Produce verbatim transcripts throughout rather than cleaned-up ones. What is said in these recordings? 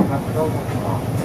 いただくと思います。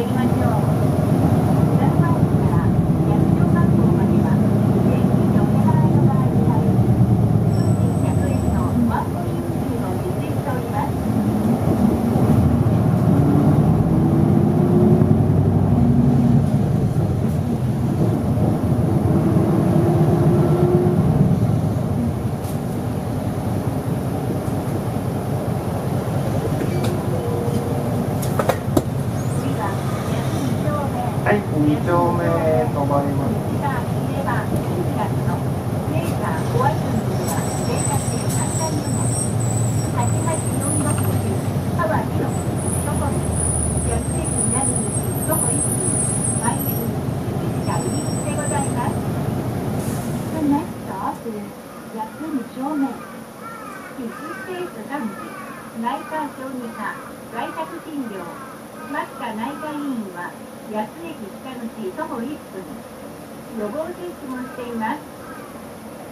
っていきましょう。に丁目へ止まります。The next stop is に丁目。This is stageさん、内科小児科外宅診療。マスカ内科医院は八津駅北口徒歩いっぷん、予防接種もしています。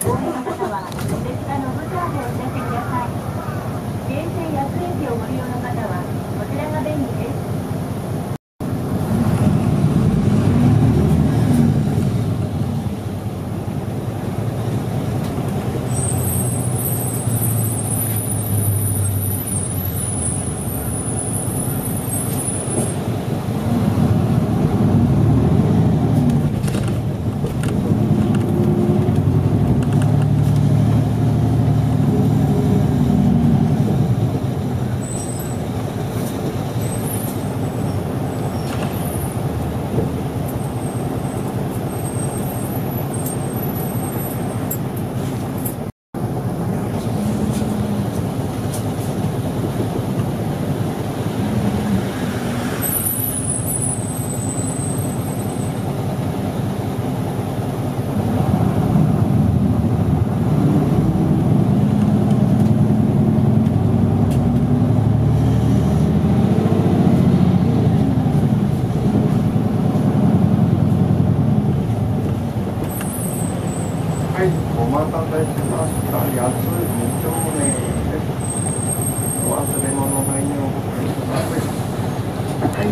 ご利用の方はお手下のブザーでお知らせください。京成八津駅をご利用の方はこちらが便利です。お待たせしました。八津に丁目です。お忘れ物ないようご注意ください。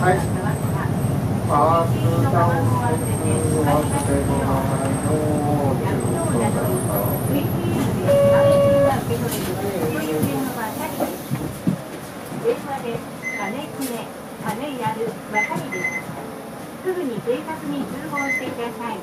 はい。すぐに警察に通報してください。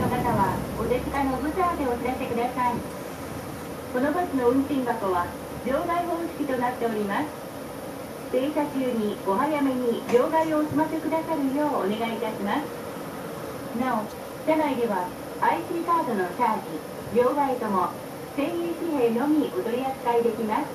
の方はお手塚のブザーでお知らせください。このバスの運賃箱は両替方式となっております。停車中にお早めに両替をお済ませくださるようお願いいたします。なお、車内では アイシー カードのチャージ、両替ともせんえん紙幣のみお取り扱いできます。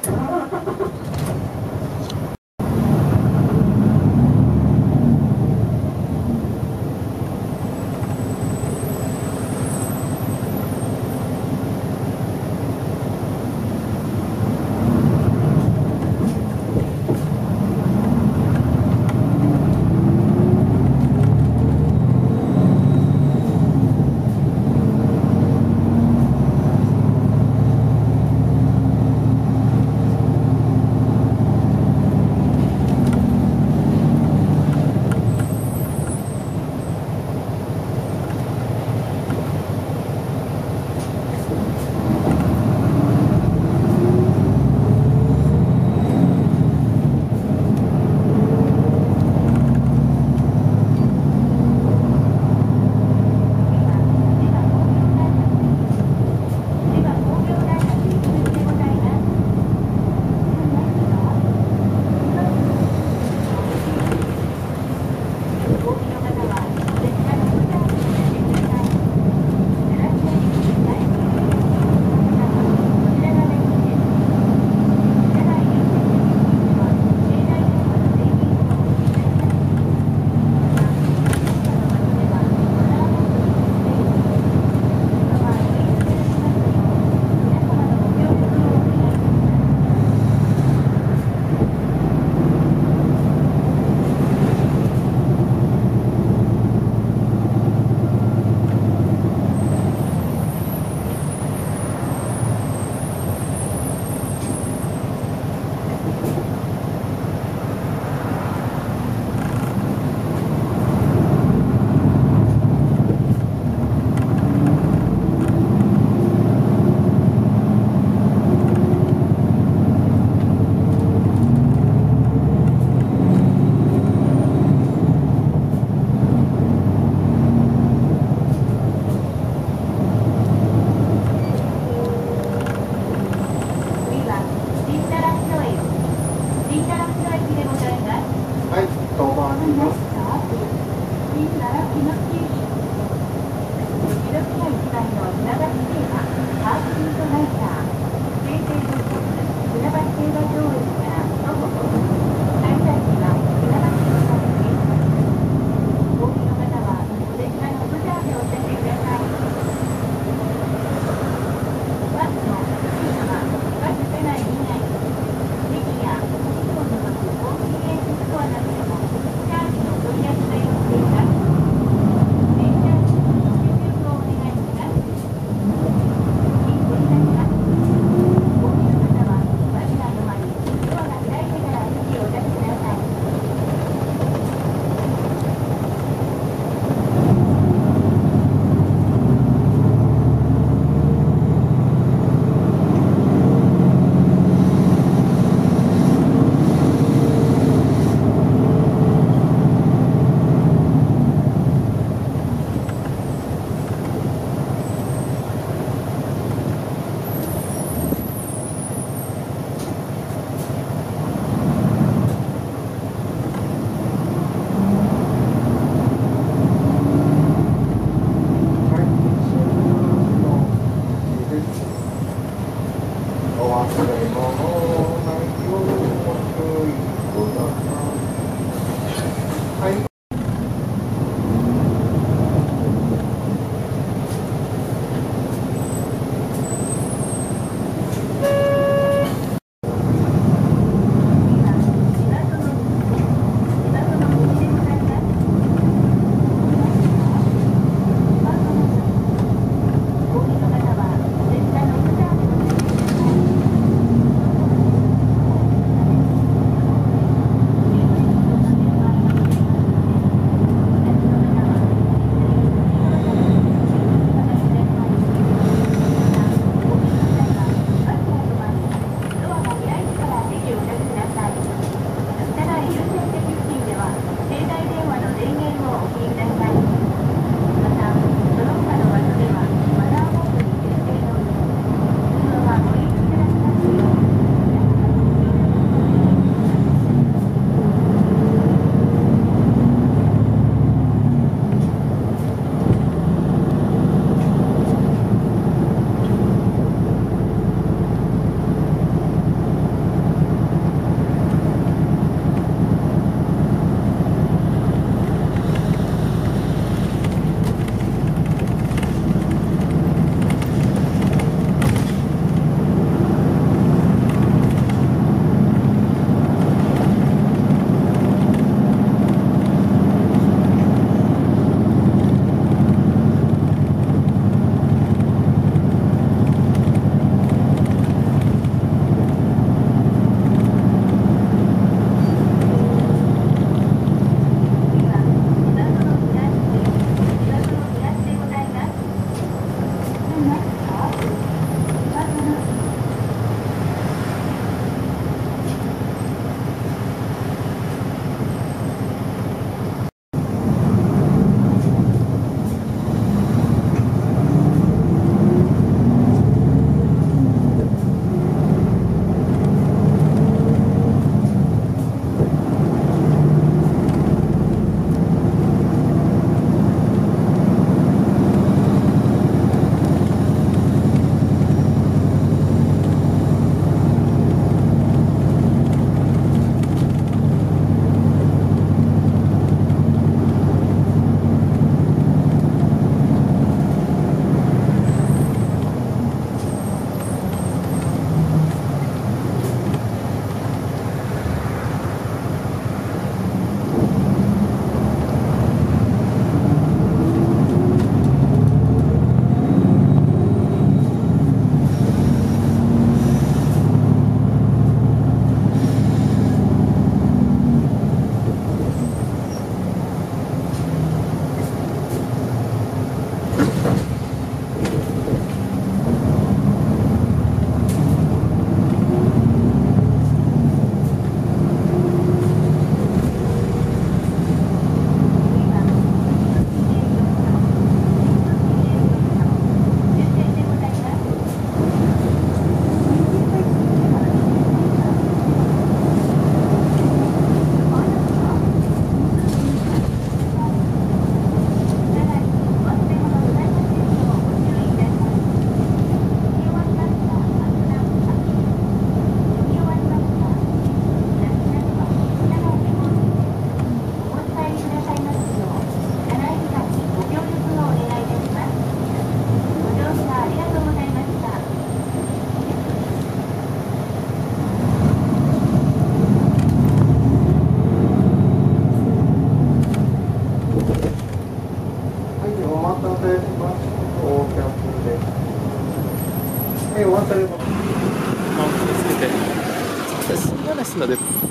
です。